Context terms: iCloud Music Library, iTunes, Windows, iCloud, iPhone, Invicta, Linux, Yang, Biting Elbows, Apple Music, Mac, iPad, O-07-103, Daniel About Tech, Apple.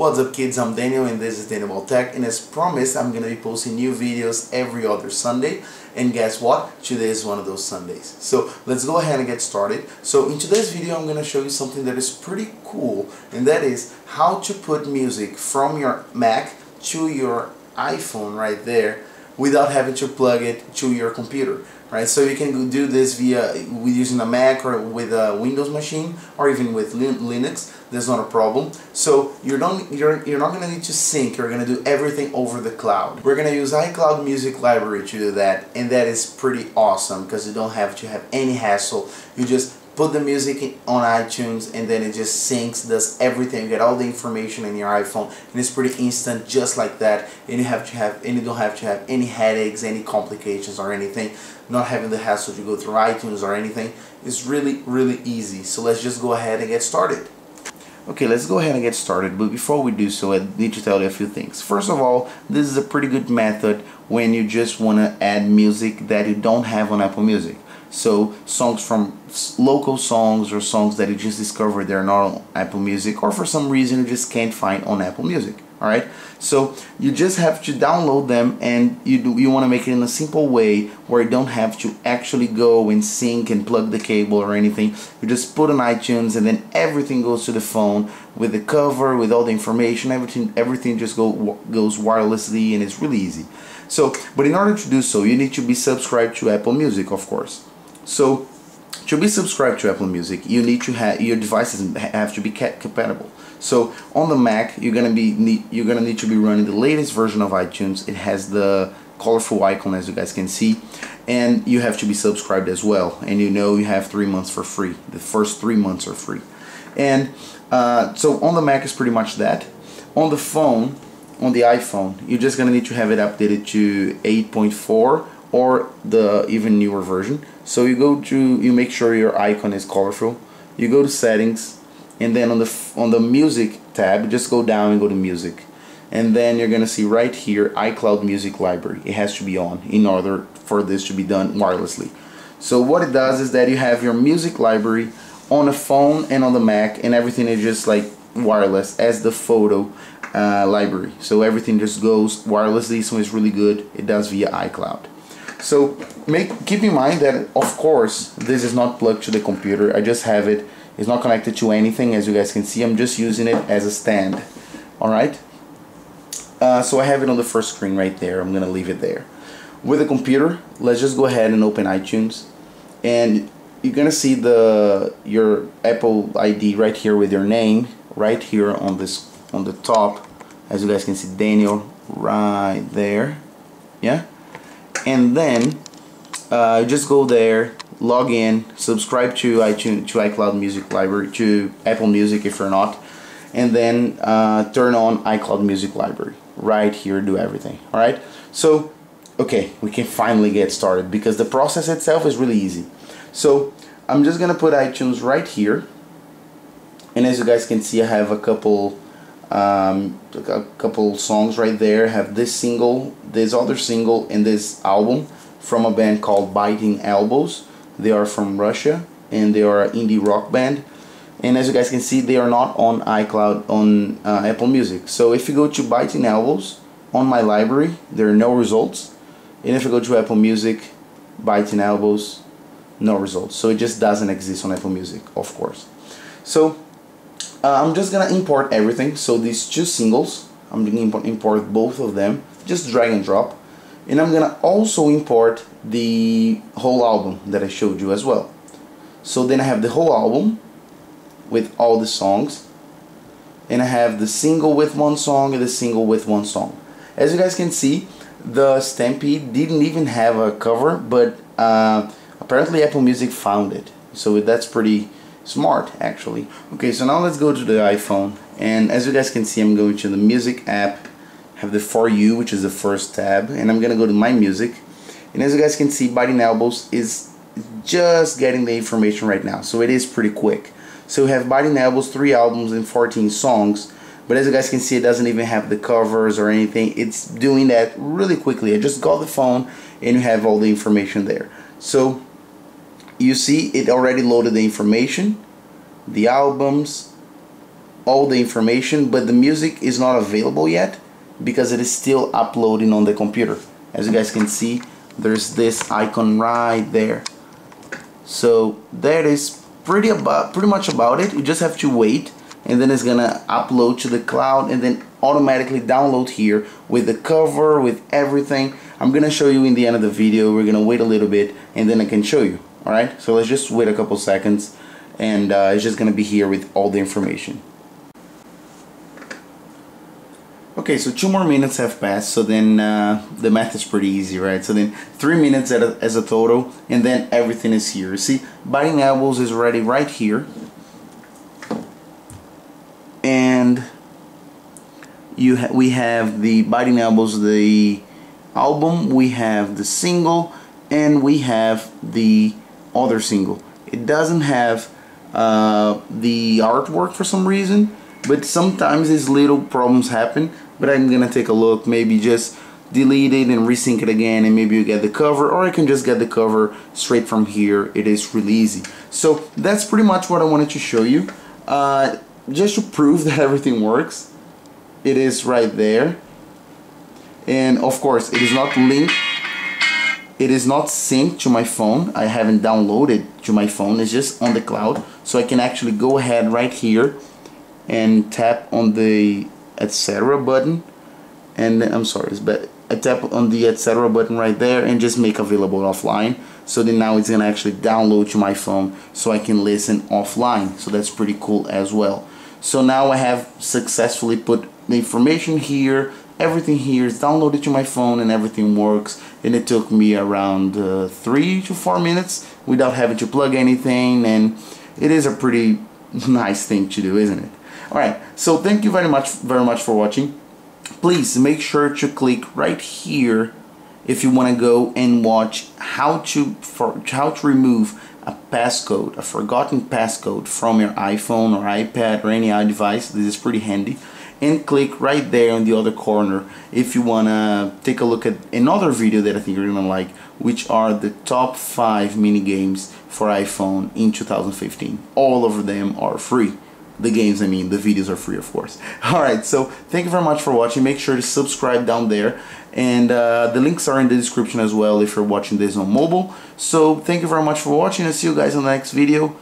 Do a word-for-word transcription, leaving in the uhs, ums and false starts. What's up, kids? I'm Daniel and this is Daniel About Tech, and as promised, I'm going to be posting new videos every other Sunday. And guess what? Today is one of those Sundays. So let's go ahead and get started. So in today's video, I'm going to show you something that is pretty cool, and that is how to put music from your Mac to your iPhone right there without having to plug it to your computer. Right, so you can do this via using a Mac or with a Windows machine or even with Linux. That's not a problem. So you don't, you're you're not gonna need to sync. You're gonna do everything over the cloud. We're gonna use iCloud Music Library to do that, and that is pretty awesome because you don't have to have any hassle. You just put the music on iTunes and then it just syncs, does everything. You get all the information in your iPhone and it's pretty instant, just like that, and you have to have and you don't have to have any headaches, any complications or anything, not having the hassle to go through iTunes or anything. It's really, really easy. So let's just go ahead and get started. Okay, let's go ahead and get started, but before we do so, I need to tell you a few things. First of all, this is a pretty good method when you just want to add music that you don't have on Apple Music. So songs from local songs or songs that you just discovered they're not on Apple Music, or for some reason you just can't find on Apple Music. Alright, so you just have to download them, and you do, you want to make it in a simple way where you don't have to actually go and sync and plug the cable or anything. You just put on iTunes and then everything goes to the phone with the cover, with all the information, everything everything just go goes wirelessly, and it's really easy. So, but in order to do so, you need to be subscribed to Apple Music, of course. So to be subscribed to Apple Music, you need to have your devices have to be cat compatible. So on the Mac, you're gonna be need, you're gonna need to be running the latest version of iTunes. It has the colorful icon, as you guys can see, and you have to be subscribed as well. And you know you have three months for free. The first three months are free. And uh, so on the Mac is pretty much that. On the phone, on the iPhone, you're just gonna need to have it updated to eight point four. Or the even newer version. So you go to, you make sure your icon is colorful. You go to settings, and then on the on the music tab, just go down and go to music, and then you're gonna see right here iCloud Music Library. It has to be on in order for this to be done wirelessly. So what it does is that you have your music library on a phone and on the Mac, and everything is just like wireless as the photo uh, library. So everything just goes wirelessly. So it's really good. It does via iCloud. So make keep in mind that, of course, this is not plugged to the computer. I just have it. It's not connected to anything, as you guys can see. I'm just using it as a stand. All right. Uh, so I have it on the first screen right there. I'm gonna leave it there. With the computer, let's just go ahead and open iTunes, and you're gonna see the your Apple I D right here with your name right here on this on the top, as you guys can see, Daniel right there. Yeah. And then uh, just go there, log in, subscribe to iTunes, to iCloud Music Library, to Apple Music if you're not, and then uh, turn on iCloud Music Library right here. Do everything. All right. So, okay, we can finally get started because the process itself is really easy. So I'm just gonna put iTunes right here, and as you guys can see, I have a couple. Um, a couple songs right there. Have this single, this other single, and this album from a band called Biting Elbows. They are from Russia, and they are an indie rock band. And as you guys can see, they are not on iCloud, on uh, Apple Music. So if you go to Biting Elbows on my library, there are no results. And if you go to Apple Music, Biting Elbows, no results. So it just doesn't exist on Apple Music, of course. So Uh, I'm just gonna import everything. So these two singles, I'm gonna import both of them, just drag and drop, and I'm gonna also import the whole album that I showed you as well. So then I have the whole album with all the songs, and I have the single with one song and the single with one song. As you guys can see, the Stampede didn't even have a cover, but uh, apparently Apple Music found it, so that's pretty smart, actually. Okay, so now let's go to the iPhone, and as you guys can see, I'm going to the music app, have the For You, which is the first tab, and I'm gonna go to My Music, and as you guys can see, Biting Elbows is just getting the information right now, so it is pretty quick. So we have Biting Elbows, three albums and fourteen songs, but as you guys can see, it doesn't even have the covers or anything. It's doing that really quickly. I just got the phone and you have all the information there. So you see, it already loaded the information, the albums, all the information, but the music is not available yet because it is still uploading on the computer. As you guys can see, there's this icon right there. So that is pretty about pretty much about it. You just have to wait, and then it's gonna upload to the cloud and then automatically download here with the cover, with everything. I'm gonna show you in the end of the video. We're gonna wait a little bit and then I can show you. Alright, so let's just wait a couple seconds, and uh, it's just gonna be here with all the information. Okay, so two more minutes have passed, so then uh, the math is pretty easy, right? So then three minutes at a, as a total, and then everything is here. See, Biting Elbows is already right here, and you ha we have the Biting Elbows, the album, we have the single, and we have the other single. It doesn't have uh, the artwork for some reason, but sometimes these little problems happen. But I'm gonna take a look, maybe just delete it and resync it again, and maybe you get the cover, or I can just get the cover straight from here. It is really easy. So that's pretty much what I wanted to show you, uh, just to prove that everything works. It is right there, and of course it is not linked. It is not synced to my phone. I haven't downloaded to my phone. It's just on the cloud. So I can actually go ahead right here and tap on the et cetera button. And I'm sorry, but I tap on the et cetera button right there and just make available offline. So then now it's gonna actually download to my phone so I can listen offline. So that's pretty cool as well. So now I have successfully put the information here. Everything here is downloaded to my phone and everything works, and it took me around uh, three to four minutes without having to plug anything, and it is a pretty nice thing to do, isn't it? Alright, so thank you very much very much for watching. Please make sure to click right here if you want to go and watch how to for, how to remove a passcode, a forgotten passcode from your iPhone or iPad or any device. This is pretty handy. And click right there on the other corner if you wanna take a look at another video that I think you're gonna like, which are the top five mini games for iPhone in two thousand fifteen. All of them are free. The games, I mean, the videos are free, of course. Alright, so thank you very much for watching. Make sure to subscribe down there, and uh, the links are in the description as well if you're watching this on mobile. So thank you very much for watching. I'll see you guys in the next video.